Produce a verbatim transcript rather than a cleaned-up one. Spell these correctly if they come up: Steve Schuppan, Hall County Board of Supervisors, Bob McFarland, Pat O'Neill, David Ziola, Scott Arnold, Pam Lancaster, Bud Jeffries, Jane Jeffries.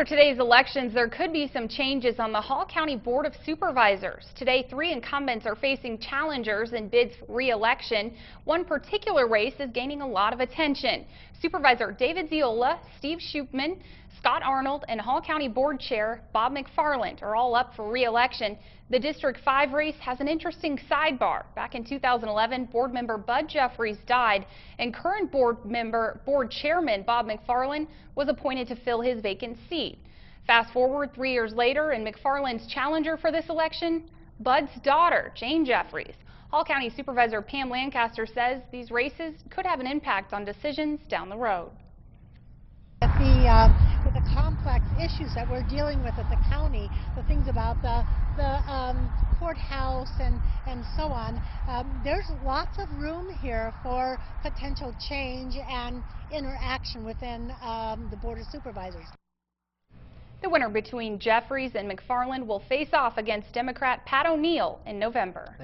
After today's elections, there could be some changes on the Hall County Board of Supervisors. Today, three incumbents are facing challengers in bids for re-election. One particular race is gaining a lot of attention. Supervisor David Ziola, Steve Schuppan, Scott Arnold, and Hall County Board Chair Bob McFarland are all up for re-election. The District five race has an interesting sidebar. Back in two thousand eleven, board member Bud Jeffries died, and current board member, board chairman Bob McFarland was appointed to fill his vacant seat. Fast forward three years later, and McFarland's challenger for this election, Bud's daughter, Jane Jeffries. Hall County Supervisor Pam Lancaster says these races could have an impact on decisions down the road. The, uh, with the complex issues that we're dealing with at the county, the things about the, the um, courthouse and, and so on, um, there's lots of room here for potential change and interaction within um, the Board of Supervisors. The winner between Jeffries and McFarland will face off against Democrat Pat O'Neill in November.